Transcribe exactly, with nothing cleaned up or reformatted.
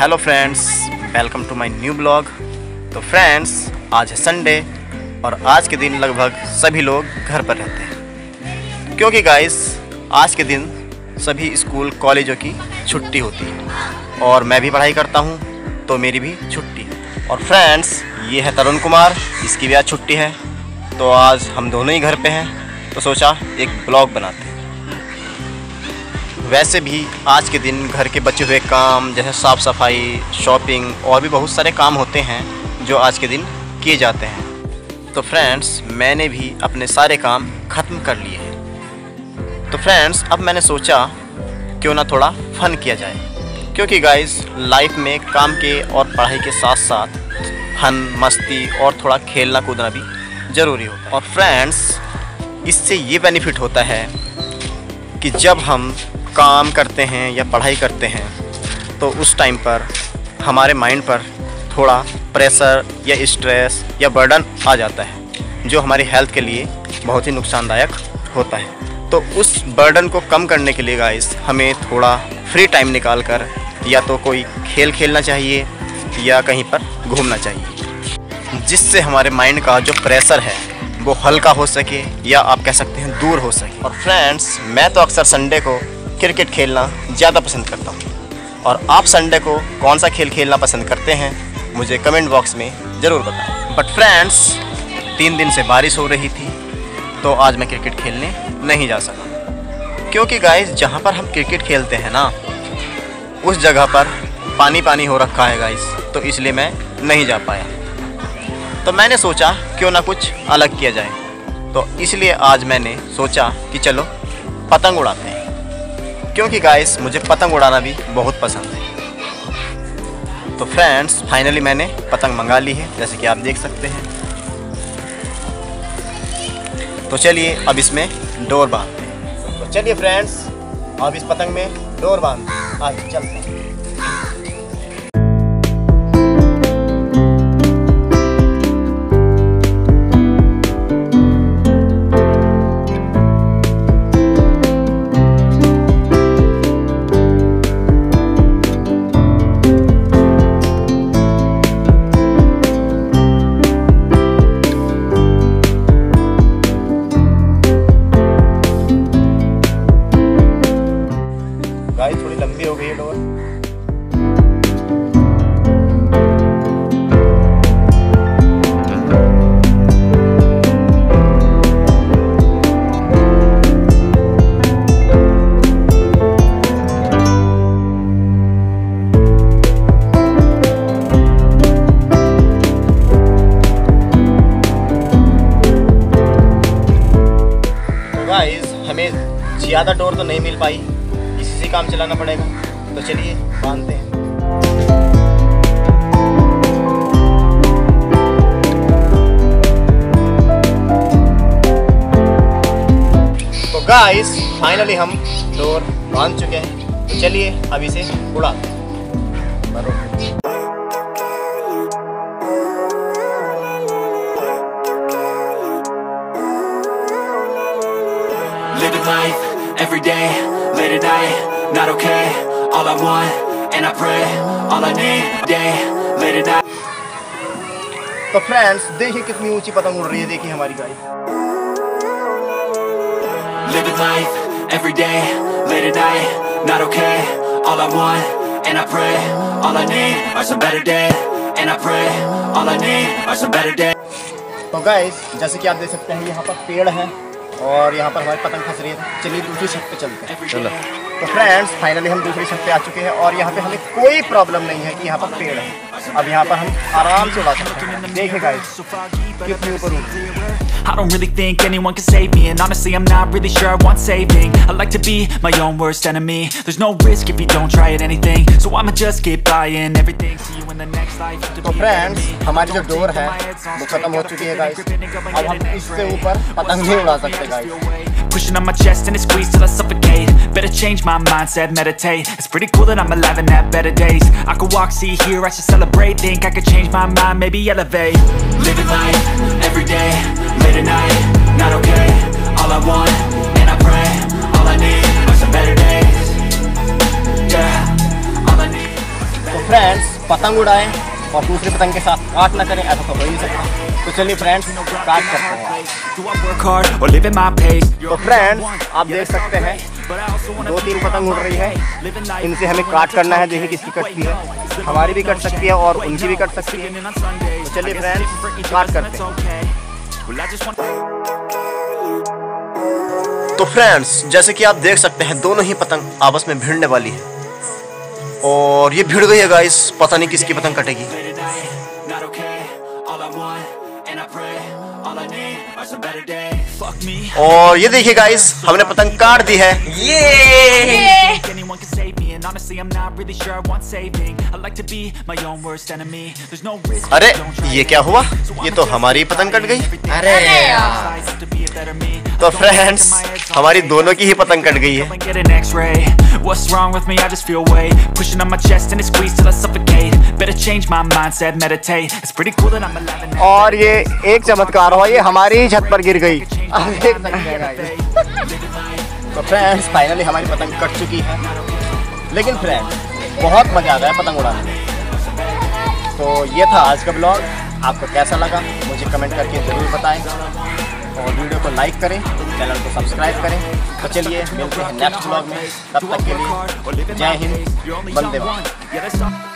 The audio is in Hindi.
Hello friends, welcome to my new blog. तो फ्रेंड्स, आज है संडे और आज के दिन लगभग सभी लोग घर पर रहते हैं, क्योंकि गाइस आज के दिन सभी स्कूल कॉलेजों की छुट्टी होती है और मैं भी पढ़ाई करता हूं तो मेरी भी छुट्टी। और फ्रेंड्स, ये है तरुण कुमार, इसकी भी आज छुट्टी है, तो आज हम दोनों ही घर पर हैं, तो सोचा एक ब्लॉग बनाते हैं। वैसे भी आज के दिन घर के बचे हुए काम जैसे साफ़ सफाई, शॉपिंग और भी बहुत सारे काम होते हैं जो आज के दिन किए जाते हैं। तो फ्रेंड्स, मैंने भी अपने सारे काम ख़त्म कर लिए हैं। तो फ्रेंड्स, अब मैंने सोचा क्यों ना थोड़ा फन किया जाए, क्योंकि गाइस लाइफ में काम के और पढ़ाई के साथ साथ फन, मस्ती और थोड़ा खेलना कूदना भी ज़रूरी होता है। और फ्रेंड्स, इससे ये बेनिफिट होता है कि जब हम काम करते हैं या पढ़ाई करते हैं तो उस टाइम पर हमारे माइंड पर थोड़ा प्रेशर या स्ट्रेस या बर्डन आ जाता है, जो हमारी हेल्थ के लिए बहुत ही नुकसानदायक होता है। तो उस बर्डन को कम करने के लिए गाइस हमें थोड़ा फ्री टाइम निकाल कर या तो कोई खेल खेलना चाहिए या कहीं पर घूमना चाहिए, जिससे हमारे माइंड का जो प्रेशर है वो हल्का हो सके या आप कह सकते हैं दूर हो सके। और फ्रेंड्स, मैं तो अक्सर संडे को क्रिकेट खेलना ज़्यादा पसंद करता हूँ, और आप संडे को कौन सा खेल खेलना पसंद करते हैं मुझे कमेंट बॉक्स में ज़रूर बताएं। बट फ्रेंड्स, तीन दिन से बारिश हो रही थी तो आज मैं क्रिकेट खेलने नहीं जा सका, क्योंकि गाइस जहाँ पर हम क्रिकेट खेलते हैं ना, उस जगह पर पानी पानी हो रखा है गाइस, तो इसलिए मैं नहीं जा पाया। तो मैंने सोचा क्यों ना कुछ अलग किया जाए, तो इसलिए आज मैंने सोचा कि चलो पतंग उड़ाते हैं, क्योंकि गाइस मुझे पतंग उड़ाना भी बहुत पसंद है। तो फ्रेंड्स, फाइनली मैंने पतंग मंगा ली है, जैसे कि आप देख सकते हैं। तो चलिए अब इसमें डोर बांधते हैं। तो चलिए फ्रेंड्स, अब इस पतंग में डोर बांधते हैं, आइए चलते हैं। थोड़ी लंबी हो गई है डोर। तो गाइस, हमें ज्यादा डोर तो नहीं मिल पाई, इसी काम चलाना पड़ेगा। तो चलिए बांधते हैं। तो गाइस, फाइनली हम डोर बांध चुके हैं, तो चलिए अब इसे उड़ाते हैं। Late at night, not okay, all I want, and I pray, all I need, day, late at night। तो फ्रेंड्स, देखिए कितनी ऊंची पतंग उड़ रही है, देखिए हमारी guys. Living life, every day, late at night, not okay, all I want, and I pray, all I need, are some better day, and I pray, all I need, are some better day। तो गाइस, जैसे कि आप देख सकते हैं यहाँ पर पेड़ है और यहाँ पर हमारी पतंग फंस रही है। चलिए दूसरी छत पे चलते हैं। चलो। तो फ्रेंड्स, फाइनली हम दूसरी छत पे आ चुके हैं और यहाँ पे हमें कोई प्रॉब्लम नहीं है कि यहाँ पर पेड़ है, अब यहाँ पर हम आराम से उड़ा सकते हैं। देखिए गाइस कितनी ऊपर हूँ। I don't really think anyone can save me, and honestly I'm not really sure I want saving. I like to be my own worst enemy. There's no risk if you don't try at anything, so I'ma just keep buying everything. See you in the next life. तो फ्रेंड्स, हमारी जो डोर है वो खत्म हो चुकी है गाइस। अब हम इससे ऊपर पतंग नहीं उड़ा सकते guys. Pushing on my chest and it squeezes till I suffocate. Better change my mindset, meditate. It's pretty cool that I'm alive and have better days. I could walk, see, hear, I should celebrate. Think I could change my mind, maybe elevate. Living life every day, late at night, not okay. All I want and I pray, all I need are some better days. Yeah, all I need. So friends, पतंग उड़ाएं और दूसरे पतंग के साथ काट ना करें, ऐसा तो हो ही सकता। तो चलिए फ्रेंड्स स्टार्ट करते हैं। तो फ्रेंड्स आप देख सकते हैं दो तीन पतंग उड़ रही है, इनसे हमें काट करना है। देखिए किसकी कटती है, हमारी भी कट सकती है और उनकी भी कट सकती है। तो चलिए फ्रेंड्स स्टार्ट करते हैं। तो फ्रेंड्स जैसे कि आप देख सकते हैं दोनों ही पतंग आपस में भिड़ने वाली है और ये भिड़ गई है गाइस, पता नहीं किसकी पतंग कटेगी। और ये देखिए गाइस हमने पतंग काट दी है। ये अरे ये क्या हुआ, ये तो हमारी पतंग कट गई। अरे तो फ्रेंड्स हमारी दोनों की ही पतंग कट गई है और ये एक चमत्कार हुआ, ये हमारी छत पर गिर गई। तो फ्रेंड्स फाइनली हमारी पतंग कट चुकी है, लेकिन फ्रेंड्स बहुत मजा आ रहा है पतंग उड़ाने में। तो ये था आज का ब्लॉग, आपको कैसा लगा मुझे कमेंट करके ज़रूर बताएं और वीडियो को लाइक करें, चैनल को सब्सक्राइब करें। तो चलिए मिलते हैं नेक्स्ट ब्लॉग में, तब तक के लिए जय हिंद, वंदे मातरम।